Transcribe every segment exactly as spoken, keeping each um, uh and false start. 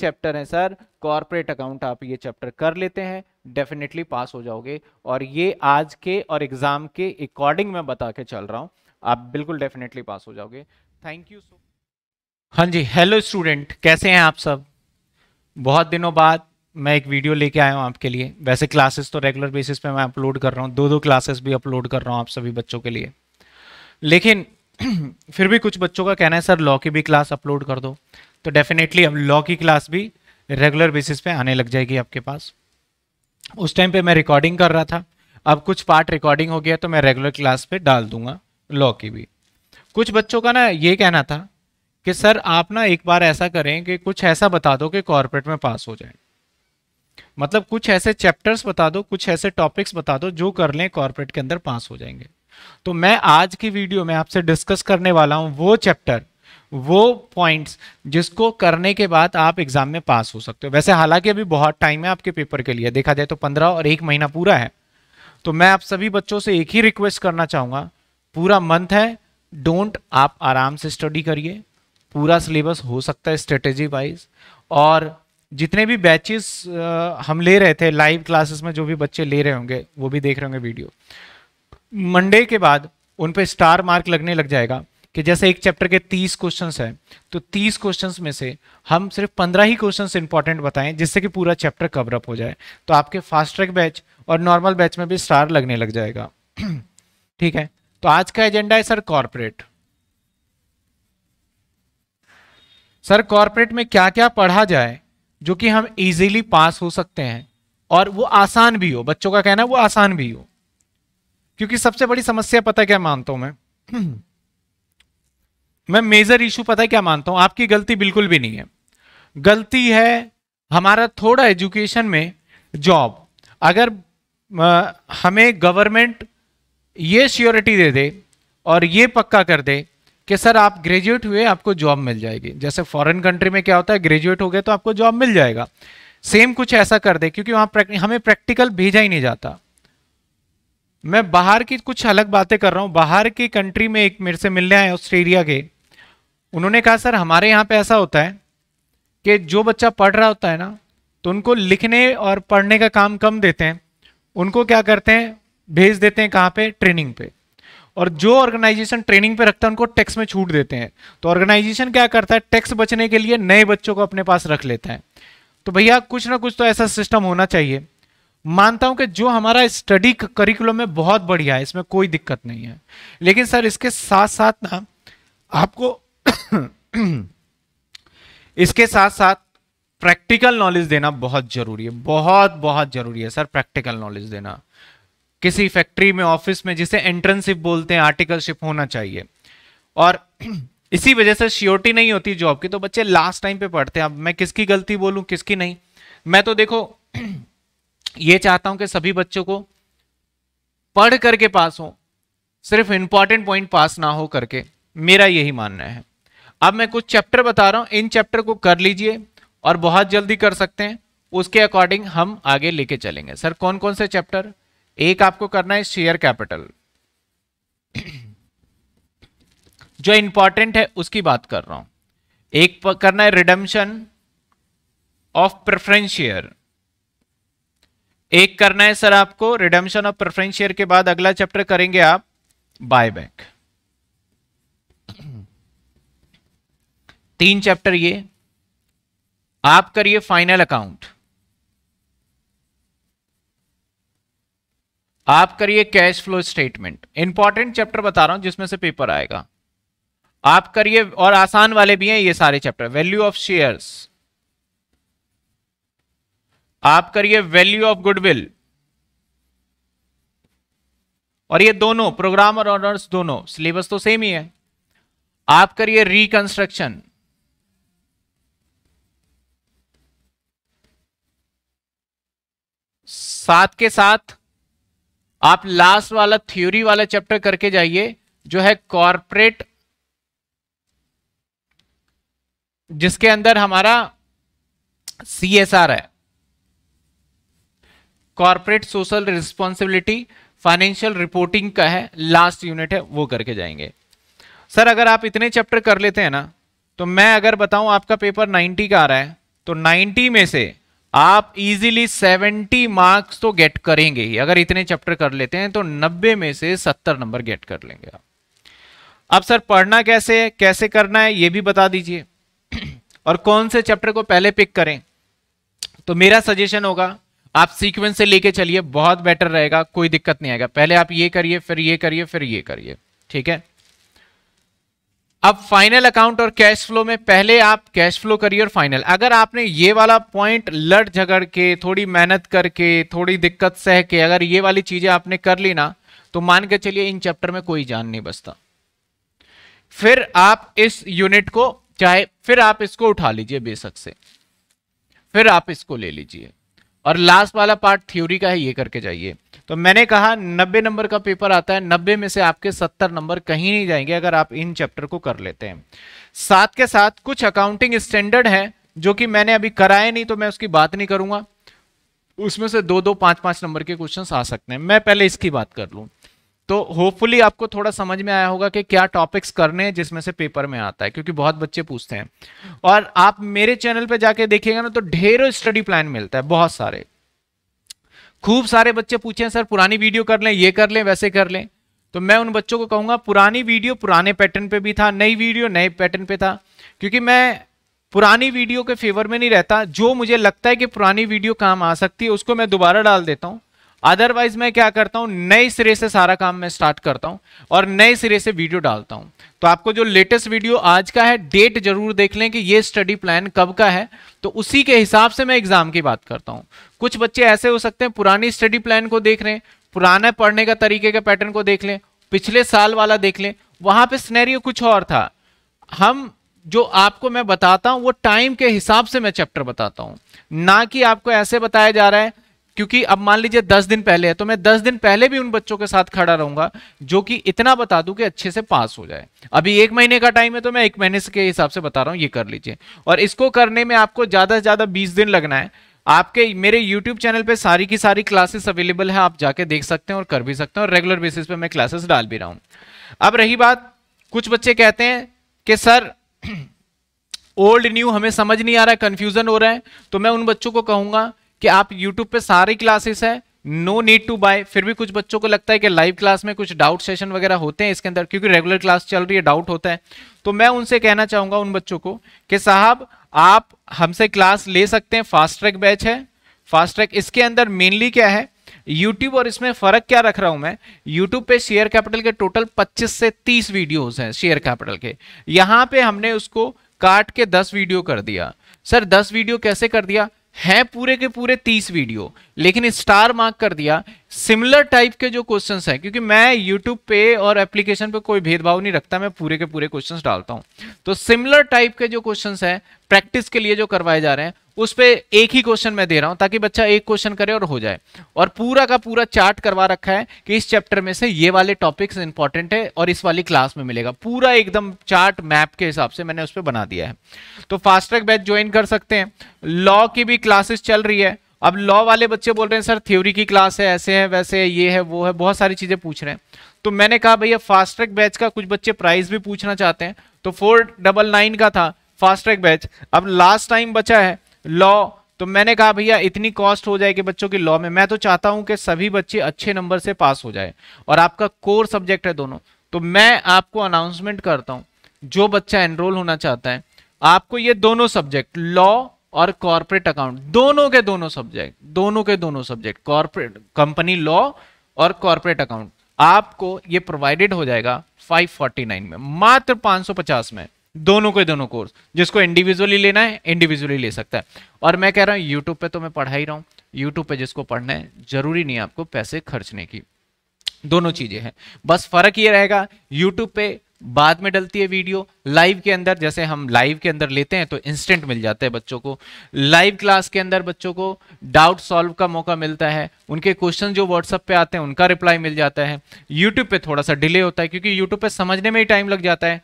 Chapter है sir corporate account, आप ये चैप्टर कर लेते हैं डेफिनेटली पास हो जाओगे। और ये आज के और एग्जाम के अकॉर्डिंग मैं बता के चल रहा हूँ, आप बिल्कुल डेफिनेटली पास हो जाओगे। Thank you so. हाँ जी, हेलो स्टूडेंट, कैसे हैं आप सब? बहुत दिनों बाद मैं एक वीडियो लेके आया हूँ आपके लिए। वैसे क्लासेस तो रेगुलर बेसिस पे मैं अपलोड कर रहा हूँ, दो दो क्लासेस भी अपलोड कर रहा हूँ आप सभी बच्चों के लिए, लेकिन फिर भी कुछ बच्चों का कहना है सर लॉ की भी क्लास अपलोड कर दो, तो डेफिनेटली अब लॉ की क्लास भी रेगुलर बेसिस पे आने लग जाएगी आपके पास। उस टाइम पे मैं रिकॉर्डिंग कर रहा था, अब कुछ पार्ट रिकॉर्डिंग हो गया तो मैं रेगुलर क्लास पे डाल दूंगा लॉ की भी। कुछ बच्चों का ना ये कहना था कि सर आप ना एक बार ऐसा करें कि कुछ ऐसा बता दो कि कॉर्पोरेट में पास हो जाए, मतलब कुछ ऐसे चैप्टर्स बता दो, कुछ ऐसे टॉपिक्स बता दो जो कर लें कॉर्पोरेट के अंदर पास हो जाएंगे। तो मैं आज की वीडियो में आपसे डिस्कस करने वाला हूं वो चैप्टर, वो पॉइंट्स जिसको करने के बाद आप एग्जाम में पास हो सकते हो। वैसे हालांकि अभी बहुत टाइम है आपके पेपर के लिए, देखा जाए तो पंद्रह और एक महीना पूरा है। तो मैं आप सभी बच्चों से एक ही रिक्वेस्ट करना चाहूंगा, पूरा मंथ है, डोंट, आप आराम से स्टडी करिए, पूरा सिलेबस हो सकता है स्ट्रेटेजी वाइज। और जितने भी बैचेस हम ले रहे थे लाइव क्लासेस में, जो भी बच्चे ले रहे होंगे वो भी देख रहे होंगे वीडियो, मंडे के बाद उन पे स्टार मार्क लगने लग जाएगा कि जैसे एक चैप्टर के तीस क्वेश्चंस हैं तो तीस क्वेश्चंस में से हम सिर्फ पंद्रह ही क्वेश्चंस इंपॉर्टेंट बताएं जिससे कि पूरा चैप्टर कवर अप हो जाए। तो आपके फास्ट ट्रैक बैच और नॉर्मल बैच में भी स्टार लगने लग जाएगा। ठीक है, तो आज का एजेंडा है सर कॉर्पोरेट। सर कॉर्पोरेट में क्या क्या पढ़ा जाए जो कि हम इजीली पास हो सकते हैं और वो आसान भी हो, बच्चों का कहना है वो आसान भी हो। क्योंकि सबसे बड़ी समस्या पता है क्या मानता हूं मैं मैं मेजर इशू पता है क्या मानता हूं, आपकी गलती बिल्कुल भी नहीं है, गलती है हमारा थोड़ा एजुकेशन में जॉब। अगर हमें गवर्नमेंट ये श्योरिटी दे दे और ये पक्का कर दे कि सर आप ग्रेजुएट हुए आपको जॉब मिल जाएगी, जैसे फॉरेन कंट्री में क्या होता है ग्रेजुएट हो गए तो आपको जॉब मिल जाएगा, सेम कुछ ऐसा कर दे, क्योंकि वहां प्रैक्ट, हमें प्रैक्टिकल भेजा ही नहीं जाता। मैं बाहर की कुछ अलग बातें कर रहा हूं, बाहर की कंट्री में एक मेरे से मिलने आए ऑस्ट्रेलिया के, उन्होंने कहा सर हमारे यहाँ पे ऐसा होता है कि जो बच्चा पढ़ रहा होता है ना तो उनको लिखने और पढ़ने का काम कम देते हैं, उनको क्या करते हैं भेज देते हैं कहाँ पे, ट्रेनिंग पे, और जो ऑर्गेनाइजेशन ट्रेनिंग पे रखता है उनको टैक्स में छूट देते हैं। तो ऑर्गेनाइजेशन क्या करता है टैक्स बचने के लिए नए बच्चों को अपने पास रख लेता है। तो भैया कुछ ना कुछ तो ऐसा सिस्टम होना चाहिए। मानता हूं कि जो हमारा स्टडी करिकुलम में बहुत बढ़िया है, इसमें कोई दिक्कत नहीं है, लेकिन सर इसके साथ साथ ना आपको इसके साथ साथ प्रैक्टिकल नॉलेज देना बहुत जरूरी है, बहुत बहुत जरूरी है सर प्रैक्टिकल नॉलेज देना। किसी फैक्ट्री में, ऑफिस में, जिसे एंट्रेंसशिप बोलते हैं, आर्टिकलशिप होना चाहिए। और इसी वजह से श्योरिटी नहीं होती जॉब की, तो बच्चे लास्ट टाइम पे पढ़ते हैं। अब मैं किसकी गलती बोलूं किसकी नहीं, मैं तो देखो ये चाहता हूं कि सभी बच्चों को पढ़ करके पास हो, सिर्फ इंपॉर्टेंट पॉइंट पास ना हो करके, मेरा यही मानना है। अब मैं कुछ चैप्टर बता रहा हूं, इन चैप्टर को कर लीजिए और बहुत जल्दी कर सकते हैं, उसके अकॉर्डिंग हम आगे लेके चलेंगे। सर कौन कौन से चैप्टर? एक आपको करना है शेयर कैपिटल, जो इंपॉर्टेंट है उसकी बात कर रहा हूं। एक करना है रिडेम्पशन ऑफ प्रेफरेंस शेयर, एक करना है सर आपको रिडेम्पशन ऑफ प्रेफरेंस शेयर के बाद अगला चैप्टर करेंगे आप बायबैक। तीन चैप्टर ये आप करिए। फाइनल अकाउंट आप करिए, cash flow statement, important chapter बता रहा हूं जिसमें से पेपर आएगा, आप करिए। और आसान वाले भी हैं ये सारे चैप्टर। वैल्यू ऑफ शेयर्स आप करिए, वैल्यू ऑफ गुडविल, और ये दोनों प्रोग्राम और ऑनर्स दोनों सिलेबस तो सेम ही है। आप करिए रिकंस्ट्रक्शन, साथ के साथ आप लास्ट वाला थ्योरी वाला चैप्टर करके जाइए जो है कॉर्पोरेट, जिसके अंदर हमारा सीएसआर है, corporate social responsibility, financial reporting का है, लास्ट यूनिट है, वो करके जाएंगे। सर अगर आप इतने चैप्टर कर लेते हैं ना तो मैं अगर बताऊं आपका पेपर नब्बे का आ रहा है तो नब्बे में से आप इजीली सत्तर मार्क्स तो गेट करेंगे ही। अगर इतने चैप्टर कर लेते हैं तो नब्बे में से सत्तर नंबर गेट कर लेंगे आप। अब सर पढ़ना कैसे है, कैसे करना है, ये भी बता दीजिए और कौन से चैप्टर को पहले पिक करें। तो मेरा सजेशन होगा आप सीक्वेंस से लेके चलिए, बहुत बेटर रहेगा, कोई दिक्कत नहीं आएगा। पहले आप ये करिए, फिर ये करिए, फिर ये करिए, ठीक है। अब फाइनल अकाउंट और कैश फ्लो में पहले आप कैश फ्लो करिए और फाइनल। अगर आपने ये वाला पॉइंट लड़ झगड़ के, थोड़ी मेहनत करके, थोड़ी दिक्कत सह के, अगर ये वाली चीजें आपने कर ली ना, तो मान के चलिए इन चैप्टर में कोई जान नहीं बचता। फिर आप इस यूनिट को चाहे फिर आप इसको उठा लीजिए बेशक से, फिर आप इसको ले लीजिए, और लास्ट वाला पार्ट थ्योरी का है, ये करके जाइए। तो मैंने कहा नब्बे नंबर का पेपर आता है, नब्बे में से आपके सत्तर नंबर कहीं नहीं जाएंगे अगर आप इन चैप्टर को कर लेते हैं। साथ के साथ कुछ अकाउंटिंग स्टैंडर्ड हैं जो कि मैंने अभी कराए नहीं, तो मैं उसकी बात नहीं करूंगा। उसमें से दो दो पांच पांच नंबर के क्वेश्चन आ सकते हैं, मैं पहले इसकी बात कर लूँ। तो होपफुली आपको थोड़ा समझ में आया होगा कि क्या टॉपिक्स करने हैं जिसमें से पेपर में आता है, क्योंकि बहुत बच्चे पूछते हैं। और आप मेरे चैनल पे जाके देखिएगा ना, तो ढेरों स्टडी प्लान मिलता है, बहुत सारे, खूब सारे बच्चे पूछे हैं सर पुरानी वीडियो कर लें, ये कर लें, वैसे कर लें। तो मैं उन बच्चों को कहूँगा पुरानी वीडियो पुराने पैटर्न पर भी था, नई वीडियो नए पैटर्न पर था, क्योंकि मैं पुरानी वीडियो के फेवर में नहीं रहता। जो मुझे लगता है कि पुरानी वीडियो काम आ सकती है उसको मैं दोबारा डाल देता हूँ, अदरवाइज मैं क्या करता हूं, नए सिरे से सारा काम मैं स्टार्ट करता हूं और नए सिरे से वीडियो डालता हूं। तो आपको जो लेटेस्ट वीडियो आज का है, डेट जरूर देख लें कि ये स्टडी प्लान कब का है, तो उसी के हिसाब से मैं एग्जाम की बात करता हूं। कुछ बच्चे ऐसे हो सकते हैं पुरानी स्टडी प्लान को देख रहे हैं, पुराना पढ़ने का तरीके का पैटर्न को देख लें, पिछले साल वाला देख लें, वहां पर सिनेरियो कुछ और था। हम जो आपको मैं बताता हूँ वो टाइम के हिसाब से मैं चैप्टर बताता हूँ, ना कि आपको ऐसे बताया जा रहा है। क्योंकि अब मान लीजिए दस दिन पहले है, तो मैं दस दिन पहले भी उन बच्चों के साथ खड़ा रहूंगा जो कि इतना बता दूं कि अच्छे से पास हो जाए। अभी एक महीने का टाइम है, तो मैं एक महीने के हिसाब से बता रहा हूं, ये कर लीजिए। और इसको करने में आपको ज्यादा से ज्यादा बीस दिन लगना है। आपके मेरे यूट्यूब चैनल पे सारी की सारी क्लासेस अवेलेबल है, आप जाके देख सकते हैं और कर भी सकते हैं, और रेगुलर बेसिस पे मैं क्लासेस डाल भी रहा हूँ। अब रही बात, कुछ बच्चे कहते हैं कि सर ओल्ड न्यू हमें समझ नहीं आ रहा है, कंफ्यूजन हो रहा है, तो मैं उन बच्चों को कहूंगा कि आप YouTube पे सारी क्लासेस है, नो नीड टू बाय। फिर भी कुछ बच्चों को लगता है कि लाइव क्लास में कुछ डाउट सेशन वगैरह होते हैं इसके अंदर, क्योंकि रेगुलर क्लास चल रही है, डाउट होता है। तो मैं उनसे कहना चाहूंगा, उन बच्चों को, कि साहब आप हमसे क्लास ले सकते हैं, फास्ट ट्रैक बैच है। फास्ट ट्रैक इसके अंदर मेनली क्या है, यूट्यूब और इसमें फर्क क्या रख रहा हूं मैं, यूट्यूब पे शेयर कैपिटल के टोटल पच्चीस से तीस वीडियोज हैं शेयर कैपिटल के, यहाँ पे हमने उसको काट के दस वीडियो कर दिया। सर दस वीडियो कैसे कर दिया है, पूरे के पूरे तीस वीडियो, लेकिन स्टार मार्क कर दिया। सिमिलर टाइप के जो क्वेश्चंस हैं, क्योंकि मैं यूट्यूब पे और एप्लीकेशन पे कोई भेदभाव नहीं रखता, मैं पूरे के पूरे क्वेश्चंस डालता हूं। तो सिमिलर टाइप के जो क्वेश्चंस हैं प्रैक्टिस के लिए जो करवाए जा रहे हैं, उस पे एक ही क्वेश्चन मैं दे रहा हूं, ताकि बच्चा एक क्वेश्चन करे और हो जाए। और पूरा का पूरा चार्ट करवा रखा है कि इस चैप्टर में से ये वाले टॉपिक्स इंपॉर्टेंट है और इस वाली क्लास में मिलेगा, पूरा एकदम चार्ट मैप के हिसाब से मैंने उस पर बना दिया है। तो फास्ट ट्रैक बैच ज्वाइन कर सकते हैं। लॉ की भी क्लासेस चल रही है। अब लॉ वाले बच्चे बोल रहे हैं सर थ्योरी की क्लास है, ऐसे है, वैसे है, ये है, वो है, बहुत सारी चीजें पूछ रहे हैं। तो मैंने कहा भैया फास्ट ट्रैक बैच का कुछ बच्चे प्राइस भी पूछना चाहते हैं, तो फोर डबल नाइन का था फास्ट ट्रैक बैच। अब लास्ट टाइम बचा है लॉ, तो मैंने कहा भैया इतनी कॉस्ट हो जाएगी बच्चों की लॉ में। मैं तो चाहता हूं कि सभी बच्चे अच्छे नंबर से पास हो जाए, और आपका कोर सब्जेक्ट है दोनों। तो मैं आपको अनाउंसमेंट करता हूं, जो बच्चा एनरोल होना चाहता है, आपको ये दोनों सब्जेक्ट, लॉ और कॉर्पोरेट अकाउंट, दोनों के दोनों सब्जेक्ट, दोनों के दोनों सब्जेक्ट, कॉर्पोरेट कंपनी लॉ और कॉर्पोरेट अकाउंट, आपको ये प्रोवाइडेड हो जाएगा पाँच सौ उनचास में, मात्र पाँच सौ पचास में, दोनों के दोनों कोर्स। जिसको इंडिविजुअली लेना है इंडिविजुअली ले सकता है। और मैं कह रहा हूँ यूट्यूब पे तो मैं पढ़ा ही रहा हूँ, यूट्यूब पे जिसको पढ़ना है, जरूरी नहीं है आपको पैसे खर्चने की, दोनों चीजें हैं। बस फर्क ये रहेगा, यूट्यूब पे बाद में डलती है वीडियो, लाइव के अंदर जैसे हम लाइव के अंदर लेते हैं तो इंस्टेंट मिल जाता है बच्चों को। लाइव क्लास के अंदर बच्चों को डाउट सॉल्व का मौका मिलता है, उनके क्वेश्चन जो व्हाट्सएप पे आते हैं उनका रिप्लाई मिल जाता है। यूट्यूब पे थोड़ा सा डिले होता है, क्योंकि यूट्यूब पे समझने में ही टाइम लग जाता है,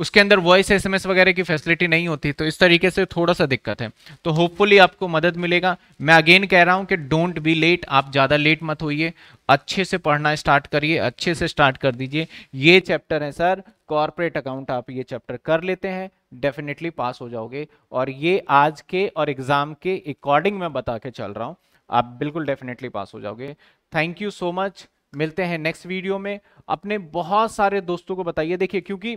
उसके अंदर वॉइस एस एम एस वगैरह की फैसिलिटी नहीं होती, तो इस तरीके से थोड़ा सा दिक्कत है। तो होपफुली आपको मदद मिलेगा। मैं अगेन कह रहा हूं कि डोंट बी लेट, आप ज़्यादा लेट मत होइए। अच्छे से पढ़ना स्टार्ट करिए, अच्छे से स्टार्ट कर दीजिए। ये चैप्टर है सर कॉर्पोरेट अकाउंट, आप ये चैप्टर कर लेते हैं डेफिनेटली पास हो जाओगे। और ये आज के और एग्जाम के अकॉर्डिंग मैं बता के चल रहा हूँ, आप बिल्कुल डेफिनेटली पास हो जाओगे। थैंक यू सो मच, मिलते हैं नेक्स्ट वीडियो में। अपने बहुत सारे दोस्तों को बताइए, देखिए क्योंकि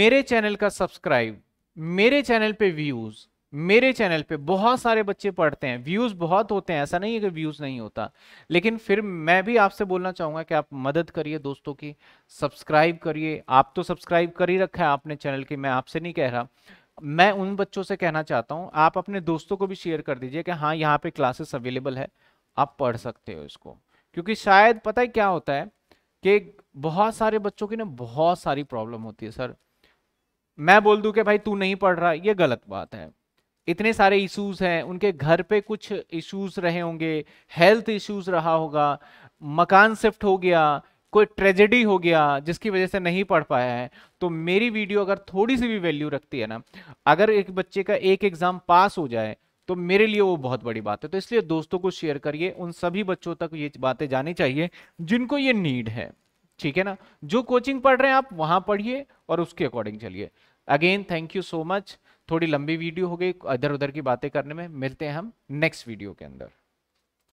मेरे चैनल का सब्सक्राइब, मेरे चैनल पे व्यूज, मेरे चैनल पे बहुत सारे बच्चे पढ़ते हैं, व्यूज बहुत होते हैं, ऐसा नहीं है कि व्यूज नहीं होता, लेकिन फिर मैं भी आपसे बोलना चाहूंगा कि आप मदद करिए दोस्तों की, सब्सक्राइब करिए। आप तो सब्सक्राइब कर ही रखा है आपने चैनल की, मैं आपसे नहीं कह रहा, मैं उन बच्चों से कहना चाहता हूँ आप अपने दोस्तों को भी शेयर कर दीजिए कि हाँ यहाँ पे क्लासेस अवेलेबल है, आप पढ़ सकते हो इसको। क्योंकि शायद पता है क्या होता है कि बहुत सारे बच्चों की ना बहुत सारी प्रॉब्लम होती है। सर मैं बोल दूं कि भाई तू नहीं पढ़ रहा, ये गलत बात है। इतने सारे इश्यूज हैं, उनके घर पे कुछ इश्यूज रहे होंगे, हेल्थ इश्यूज रहा होगा, मकान शिफ्ट हो गया, कोई ट्रेजेडी हो गया जिसकी वजह से नहीं पढ़ पाया है। तो मेरी वीडियो अगर थोड़ी सी भी वैल्यू रखती है ना, अगर एक बच्चे का एक एग्जाम पास हो जाए तो मेरे लिए वो बहुत बड़ी बात है। तो इसलिए दोस्तों को शेयर करिए, उन सभी बच्चों तक ये बातें जानी चाहिए जिनको ये नीड है, ठीक है ना। जो कोचिंग पढ़ रहे हैं आप वहां पढ़िए और उसके अकॉर्डिंग चलिए। Again thank you so much, थोड़ी लंबी वीडियो हो गई, इधर उधर की बातें करने में। मिलते हैं हम नेक्स्ट वीडियो के अंदर।